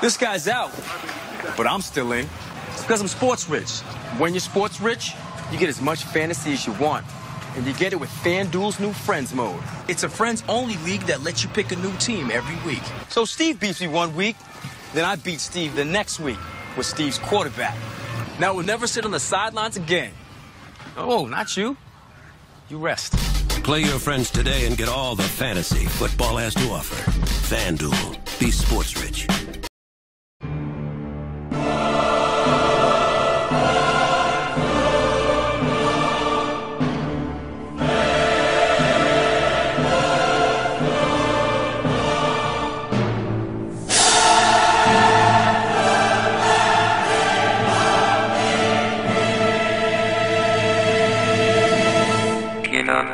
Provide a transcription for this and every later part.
This guy's out, but I'm still in. It's because I'm sports rich. When you're sports rich, you get as much fantasy as you want. And you get it with FanDuel's new Friends mode. It's a friends-only league that lets you pick a new team every week. So Steve beats me one week, then I beat Steve the next week with Steve's quarterback. Now we'll never sit on the sidelines again. Oh, not you. You rest. Play your friends today and get all the fantasy football has to offer. FanDuel. Be sports rich.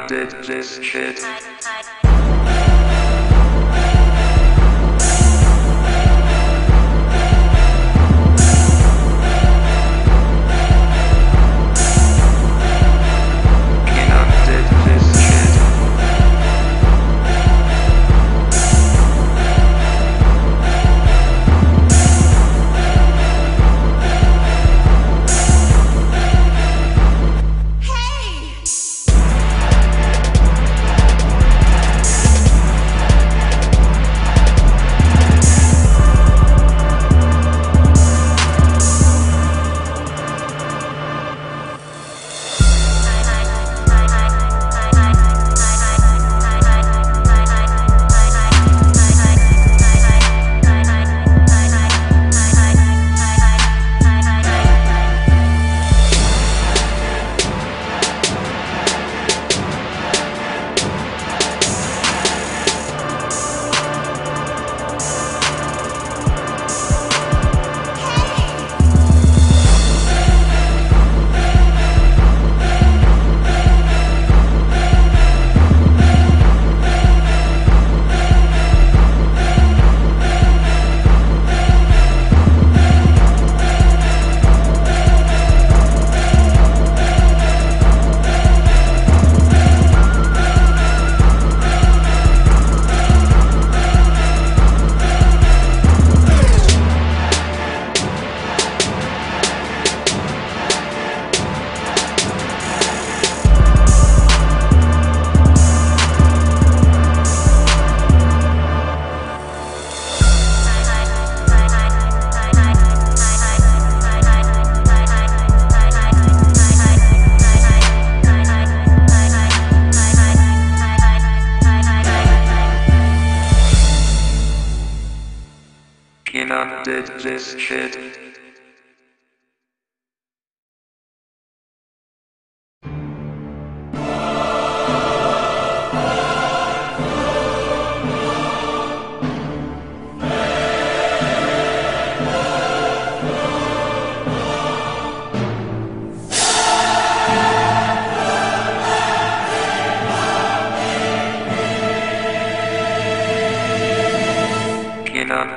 Did this shit.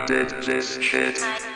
Did this shit. Did this shit.